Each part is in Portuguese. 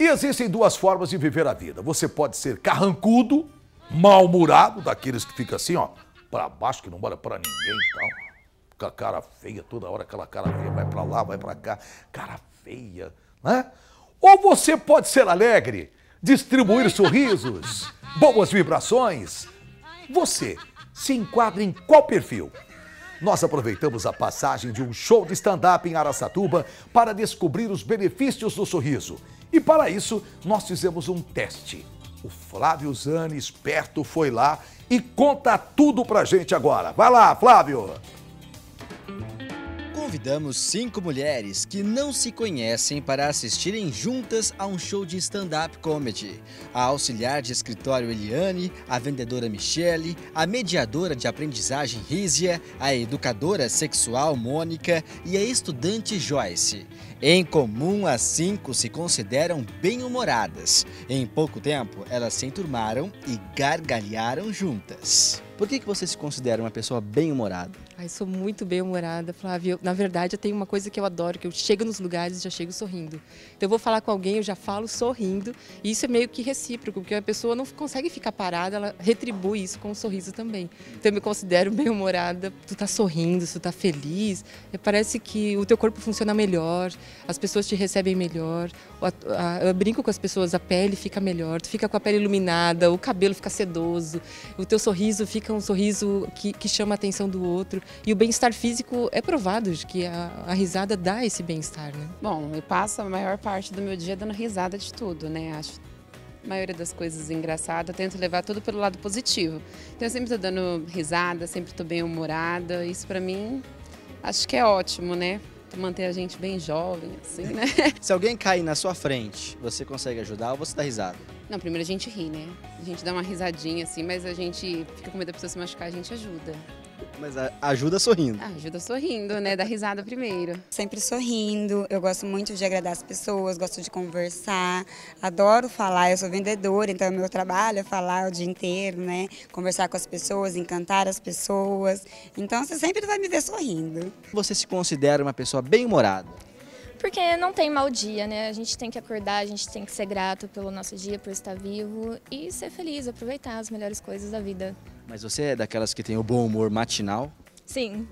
E existem duas formas de viver a vida. Você pode ser carrancudo, mal-humorado, daqueles que fica assim, ó, pra baixo, que não olha pra ninguém e tal. Com a cara feia, toda hora aquela cara feia, vai pra lá, vai pra cá, cara feia, né? Ou você pode ser alegre, distribuir sorrisos, boas vibrações. Você se enquadra em qual perfil? Nós aproveitamos a passagem de um show de stand-up em Araçatuba para descobrir os benefícios do sorriso. E para isso, nós fizemos um teste. O Flávio Zane, esperto, foi lá e conta tudo pra gente agora. Vai lá, Flávio! Convidamos 5 mulheres que não se conhecem para assistirem juntas a um show de stand-up comedy. A auxiliar de escritório Eliane, a vendedora Michele, a mediadora de aprendizagem Rízia, a educadora sexual Mônica e a estudante Joyce. Em comum, as 5 se consideram bem-humoradas. Em pouco tempo, elas se enturmaram e gargalharam juntas. Por que você se considera uma pessoa bem-humorada? Ai, sou muito bem-humorada, Flávia. Na verdade, eu tenho uma coisa que eu adoro, que eu chego nos lugares e já chego sorrindo. Então, eu vou falar com alguém, eu já falo sorrindo. E isso é meio que recíproco, porque a pessoa não consegue ficar parada, ela retribui isso com um sorriso também. Então, eu me considero bem-humorada. Tu tá sorrindo, tu tá feliz. Parece que o teu corpo funciona melhor, as pessoas te recebem melhor. Eu brinco com as pessoas, a pele fica melhor, tu fica com a pele iluminada, o cabelo fica sedoso, o teu sorriso fica um sorriso que chama a atenção do outro. E o bem-estar físico é provado de que a risada dá esse bem-estar, né? Bom, eu passo a maior parte do meu dia dando risada de tudo, né? Acho a maioria das coisas engraçadas, eu tento levar tudo pelo lado positivo. Então eu sempre tô dando risada, sempre tô bem-humorada. Isso pra mim, acho que é ótimo, né? Manter a gente bem jovem, assim, né? Se alguém cair na sua frente, você consegue ajudar ou você dá risada? Não, primeiro a gente ri, né? A gente dá uma risadinha, assim, mas a gente fica com medo da pessoa se machucar, a gente ajuda. Mas ajuda sorrindo. Ajuda sorrindo, né? Dá risada primeiro. Sempre sorrindo, eu gosto muito de agradar as pessoas, gosto de conversar, adoro falar, eu sou vendedora, então o meu trabalho é falar o dia inteiro, né? Conversar com as pessoas, encantar as pessoas, então você sempre vai me ver sorrindo. Você se considera uma pessoa bem-humorada? Porque não tem mau dia, né? A gente tem que acordar, a gente tem que ser grato pelo nosso dia, por estar vivo e ser feliz, aproveitar as melhores coisas da vida. Mas você é daquelas que tem o bom humor matinal? Sim.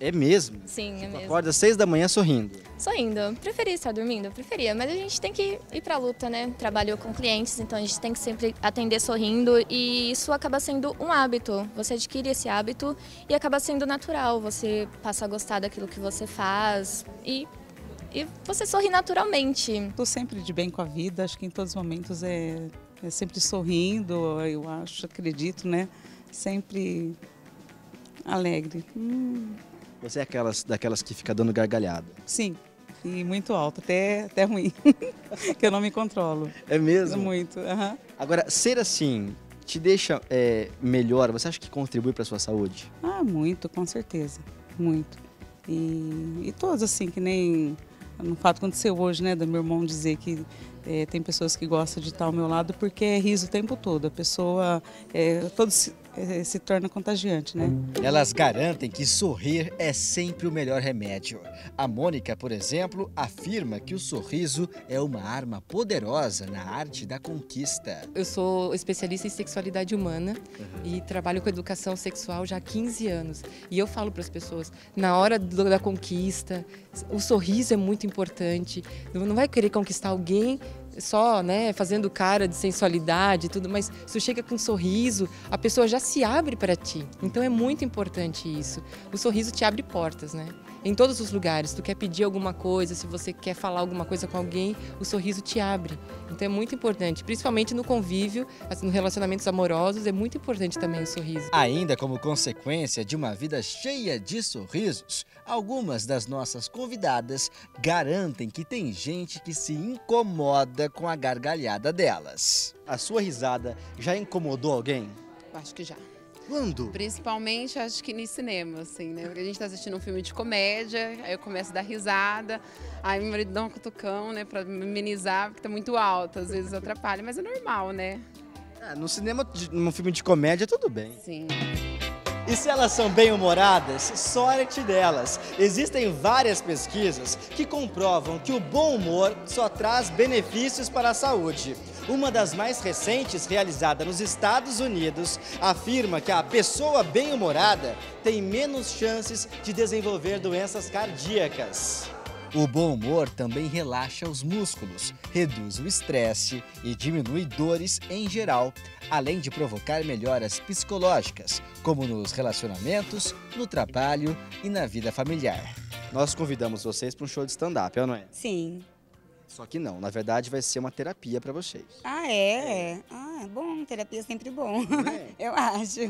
É mesmo? Sim, tipo, é mesmo. Acorda às 6 da manhã sorrindo? Sorrindo. Preferia estar dormindo? Preferia, mas a gente tem que ir pra luta, né? Trabalhou com clientes, então a gente tem que sempre atender sorrindo e isso acaba sendo um hábito. Você adquire esse hábito e acaba sendo natural. Você passa a gostar daquilo que você faz e você sorri naturalmente. Estou sempre de bem com a vida, acho que em todos os momentos é sempre sorrindo, eu acho, acredito, né? Sempre alegre. Você é daquelas que fica dando gargalhada? Sim, e muito alto, até ruim, que eu não me controlo. É mesmo? Muito, uhum. Agora, ser assim te deixa melhor, você acha que contribui para a sua saúde? Ah, muito, com certeza, muito. E todos assim, que nem... No fato aconteceu hoje, né, do meu irmão dizer que tem pessoas que gostam de estar ao meu lado porque é riso o tempo todo. A pessoa, todo se torna contagiante, né? Elas garantem que sorrir é sempre o melhor remédio. A Mônica, por exemplo, afirma que o sorriso é uma arma poderosa na arte da conquista. Eu sou especialista em sexualidade humana e trabalho com educação sexual já há 15 anos. E eu falo para as pessoas, na hora da conquista, o sorriso é muito importante. Não vai querer conquistar alguém só, né, fazendo cara de sensualidade e tudo, mas se tu chega com um sorriso, a pessoa já se abre para ti. Então é muito importante isso. O sorriso te abre portas, né? Em todos os lugares, tu quer pedir alguma coisa, se você quer falar alguma coisa com alguém, o sorriso te abre. Então é muito importante, principalmente no convívio, assim, nos relacionamentos amorosos, é muito importante também o sorriso. Ainda como consequência de uma vida cheia de sorrisos, algumas das nossas convidadas garantem que tem gente que se incomoda com a gargalhada delas. A sua risada já incomodou alguém? Acho que já. Quando? Principalmente, acho que no cinema, assim, né? Porque a gente tá assistindo um filme de comédia, aí eu começo a dar risada, aí meu marido dá um cutucão, né, pra amenizar, porque tá muito alto, às vezes atrapalha, mas é normal, né? Ah, no cinema, num filme de comédia, tudo bem. Sim. E se elas são bem-humoradas, sorte delas. Existem várias pesquisas que comprovam que o bom humor só traz benefícios para a saúde. Uma das mais recentes, realizada nos Estados Unidos, afirma que a pessoa bem-humorada tem menos chances de desenvolver doenças cardíacas. O bom humor também relaxa os músculos, reduz o estresse e diminui dores em geral, além de provocar melhoras psicológicas, como nos relacionamentos, no trabalho e na vida familiar. Nós convidamos vocês para um show de stand-up, não é? Sim. Só que não, na verdade vai ser uma terapia para vocês. Ah, é? Ah, bom, terapia é sempre bom, eu acho.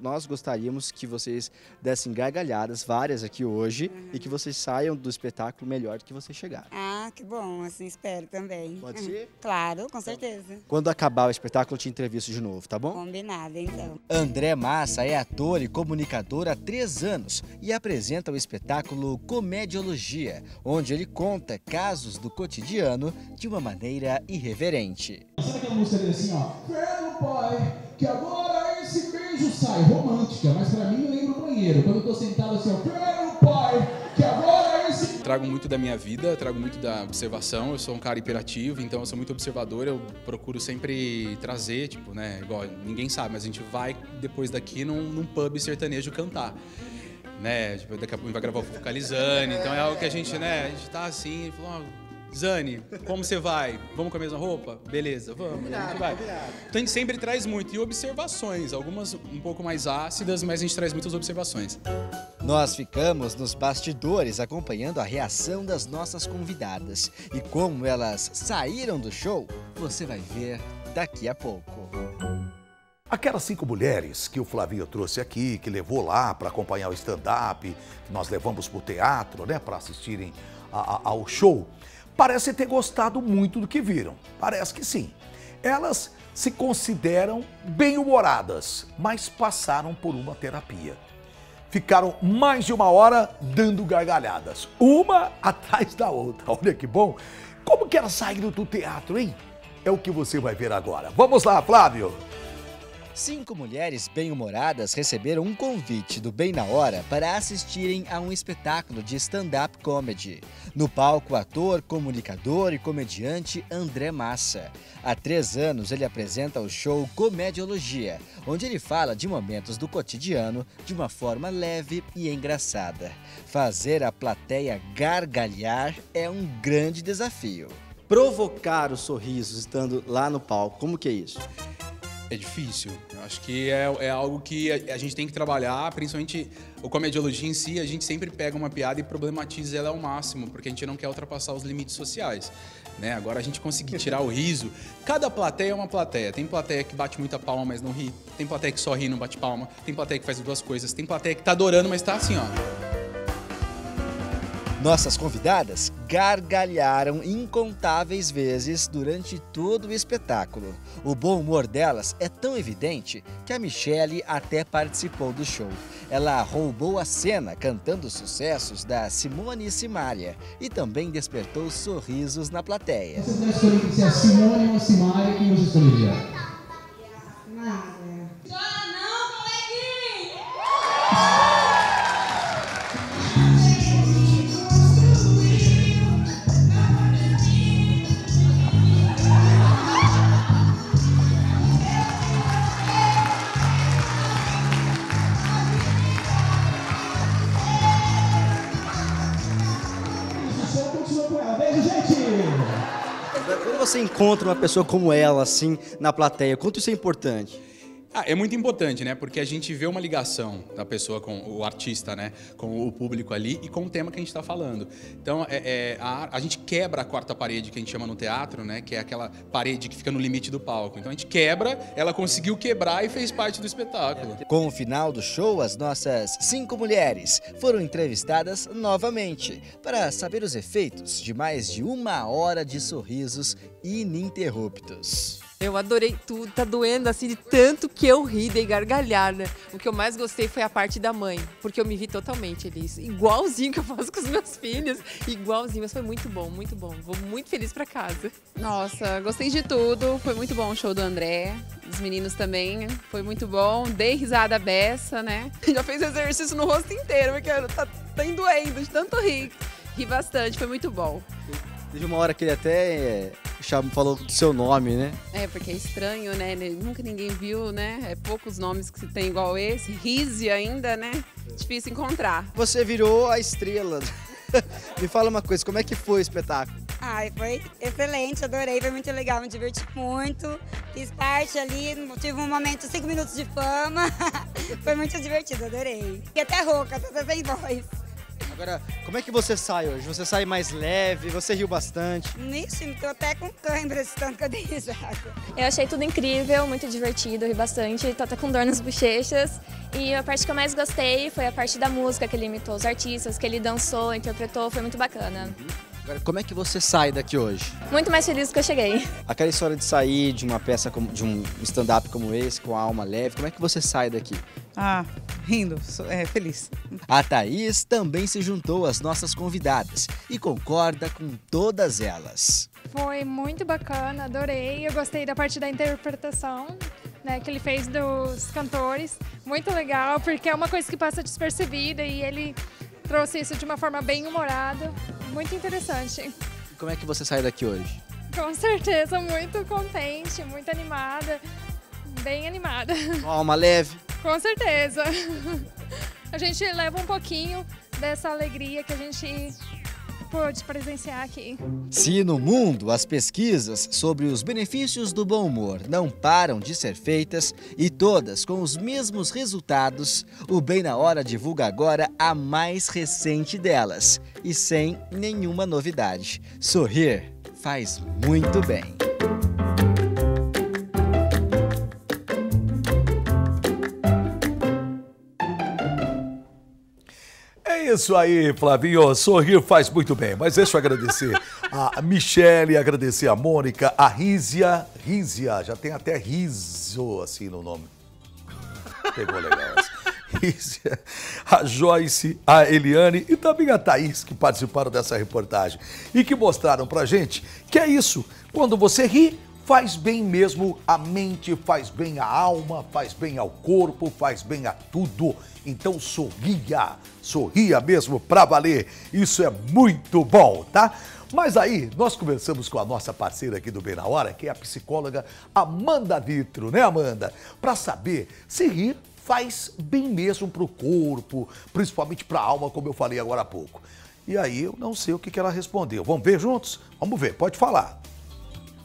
Nós gostaríamos que vocês dessem gargalhadas, várias aqui hoje, e que vocês saiam do espetáculo melhor do que vocês chegaram. Ah, que bom, assim espero também. Pode ser? Claro, com certeza. Quando acabar o espetáculo, eu te entrevisto de novo, tá bom? Combinado, então. André Massa é ator e comunicador há 3 anos e apresenta o espetáculo Comediologia, onde ele conta casos do cotidiano de uma maneira irreverente. Sabe aquela música dele assim, ó? Pelo pai, que agora esse beijo sai. Romântica, mas pra mim eu lembro o banheiro. Quando eu tô sentado assim, ó, pelo pai, que agora esse... Trago muito da minha vida, trago muito da observação. Eu sou um cara hiperativo, então eu sou muito observador. Eu procuro sempre trazer, tipo, né, igual ninguém sabe, mas a gente vai depois daqui num pub sertanejo cantar. Né, tipo, daqui a pouco vai gravar o Calizane, então é algo que a gente, né, a gente tá assim, falou, Zane, como você vai? Vamos com a mesma roupa? Beleza, vamos, a gente vai. Então a gente sempre traz muito, e observações, algumas um pouco mais ácidas, mas a gente traz muitas observações. Nós ficamos nos bastidores acompanhando a reação das nossas convidadas, e como elas saíram do show, você vai ver daqui a pouco. Aquelas 5 mulheres que o Flavinho trouxe aqui, que levou lá para acompanhar o stand-up, que nós levamos para o teatro, né, para assistirem ao show, parecem ter gostado muito do que viram. Parece que sim. Elas se consideram bem-humoradas, mas passaram por uma terapia. Ficaram mais de 1 hora dando gargalhadas, uma atrás da outra. Olha que bom! Como que elas saíram do teatro, hein? É o que você vai ver agora. Vamos lá, Flávio! 5 mulheres bem-humoradas receberam um convite do Bem na Hora para assistirem a um espetáculo de stand-up comedy. No palco, o ator, comunicador e comediante André Massa. Há 3 anos ele apresenta o show Comediologia, onde ele fala de momentos do cotidiano de uma forma leve e engraçada. Fazer a plateia gargalhar é um grande desafio. Provocar os sorrisos estando lá no palco, como que é isso? É difícil, eu acho que é algo que a gente tem que trabalhar, principalmente o Comediologia em si, a gente sempre pega uma piada e problematiza ela ao máximo, porque a gente não quer ultrapassar os limites sociais, né? Agora a gente conseguir tirar o riso, cada plateia é uma plateia, tem plateia que bate muita palma, mas não ri, tem plateia que só ri e não bate palma, tem plateia que faz 2 coisas, tem plateia que tá adorando, mas tá assim, ó... Nossas convidadas gargalharam incontáveis vezes durante todo o espetáculo. O bom humor delas é tão evidente que a Michelle até participou do show. Ela roubou a cena cantando os sucessos da Simone e Simália e também despertou sorrisos na plateia. Você deve escolher se é Simone ou Simália, quem você escolheria? Simália. Chora não, coleguinha! Quando você encontra uma pessoa como ela, assim, na plateia, quanto isso é importante? Ah, é muito importante, né? Porque a gente vê uma ligação da pessoa com o artista, né? Com o público ali e com o tema que a gente está falando. Então, a gente quebra a 4ª parede que a gente chama no teatro, né? Que é aquela parede que fica no limite do palco. Então, a gente quebra, ela conseguiu quebrar e fez parte do espetáculo. Com o final do show, as nossas 5 mulheres foram entrevistadas novamente para saber os efeitos de mais de 1 hora de sorrisos ininterruptos. Eu adorei tudo, tá doendo assim de tanto que eu ri, dei gargalhada. O que eu mais gostei foi a parte da mãe, porque eu me vi totalmente, Elis. Igualzinho que eu faço com os meus filhos, igualzinho, mas foi muito bom, muito bom. Vou muito feliz pra casa. Nossa, gostei de tudo, foi muito bom o show do André, dos meninos também, foi muito bom. Dei risada à beça, né? Já fez exercício no rosto inteiro, porque tá doendo de tanto rir. Ri bastante, foi muito bom. Teve uma hora que ele até... falou do seu nome, né? É, porque é estranho, né? Nunca ninguém viu, né? É poucos nomes que se tem igual esse. Rizzi ainda, né? Difícil encontrar. Você virou a estrela. Me fala uma coisa, como é que foi o espetáculo? Ai, foi excelente, adorei, foi muito legal, me diverti muito. Fiz parte ali, tive um momento, 5 minutos de fama. Foi muito divertido, adorei. Fiquei até rouca, tô sem voz. Agora, como é que você sai hoje? Você sai mais leve, você riu bastante? Ixi, tô até com cãibra esse tanto que eu dei risada. Eu achei tudo incrível, muito divertido, ri bastante, tô até com dor nas bochechas. E a parte que eu mais gostei foi a parte da música, que ele imitou os artistas, que ele dançou, interpretou, foi muito bacana. Agora, como é que você sai daqui hoje? Muito mais feliz do que eu cheguei. Aquela história de sair de uma peça, de um stand-up como esse, com a alma leve, como é que você sai daqui? Ah, rindo, feliz. A Thaís também se juntou às nossas convidadas e concorda com todas elas. Foi muito bacana, adorei. Eu gostei da parte da interpretação, né, que ele fez dos cantores. Muito legal, porque é uma coisa que passa despercebida e ele trouxe isso de uma forma bem humorada. Muito interessante. Como é que você sai daqui hoje? Com certeza, muito contente, muito animada, bem animada. Alma leve. Com certeza. A gente leva um pouquinho dessa alegria que a gente pôde presenciar aqui. Se no mundo as pesquisas sobre os benefícios do bom humor não param de ser feitas e todas com os mesmos resultados, o Bem na Hora divulga agora a mais recente delas e sem nenhuma novidade. Sorrir faz muito bem. Isso aí, Flavinho, sorrir faz muito bem, mas deixa eu agradecer a Michele, agradecer a Mônica, a Rízia, já tem até riso assim no nome, pegou legal essa, Rízia, a Joyce, a Eliane e também a Thaís que participaram dessa reportagem e que mostraram pra gente que é isso, quando você ri, faz bem mesmo a mente, faz bem a alma, faz bem ao corpo, faz bem a tudo. Então sorria mesmo pra valer. Isso é muito bom, tá? Mas aí, nós conversamos com a nossa parceira aqui do Bem na Hora, que é a psicóloga Amanda Vitro, né, Amanda? Pra saber se rir faz bem mesmo pro corpo, principalmente pra alma, como eu falei agora há pouco. E aí, eu não sei o que ela respondeu. Vamos ver juntos? Vamos ver, pode falar.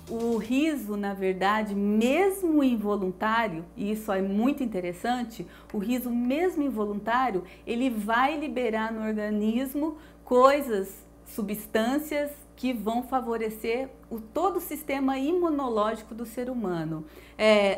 O riso, na verdade, mesmo involuntário, e isso é muito interessante, o riso mesmo involuntário, ele vai liberar no organismo coisas, substâncias que vão favorecer todo o sistema imunológico do ser humano.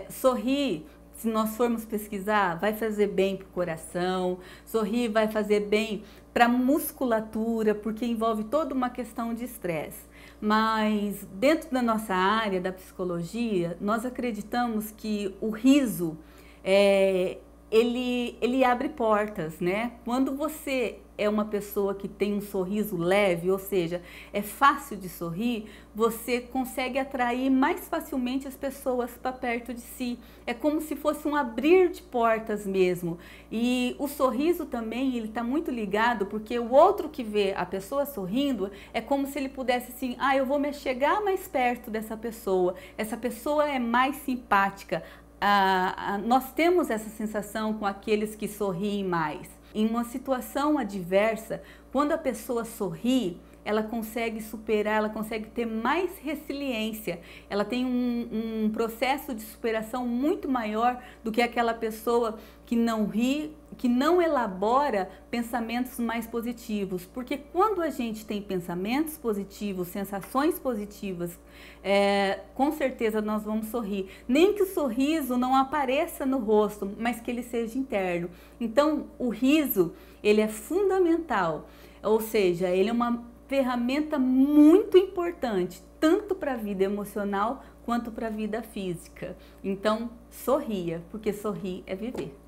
Sorrir, se nós formos pesquisar, vai fazer bem para o coração, sorrir vai fazer bem para a musculatura, porque envolve toda uma questão de estresse. Mas dentro da nossa área da psicologia, nós acreditamos que o riso, ele abre portas, né? Quando você é uma pessoa que tem um sorriso leve, ou seja, é fácil de sorrir, você consegue atrair mais facilmente as pessoas para perto de si. É como se fosse um abrir de portas mesmo. E o sorriso também, ele está muito ligado, porque o outro que vê a pessoa sorrindo, é como se ele pudesse assim, ah, eu vou me chegar mais perto dessa pessoa, essa pessoa é mais simpática. Nós temos essa sensação com aqueles que sorriem mais. Em uma situação adversa, quando a pessoa sorri, ela consegue superar, ela consegue ter mais resiliência. Ela tem um processo de superação muito maior do que aquela pessoa que não ri, que não elabora pensamentos mais positivos. Porque quando a gente tem pensamentos positivos, sensações positivas, com certeza nós vamos sorrir. Nem que o sorriso não apareça no rosto, mas que ele seja interno. Então, o riso, ele é fundamental. Ou seja, ele é uma ferramenta muito importante, tanto para a vida emocional quanto para a vida física. Então, sorria, porque sorrir é viver.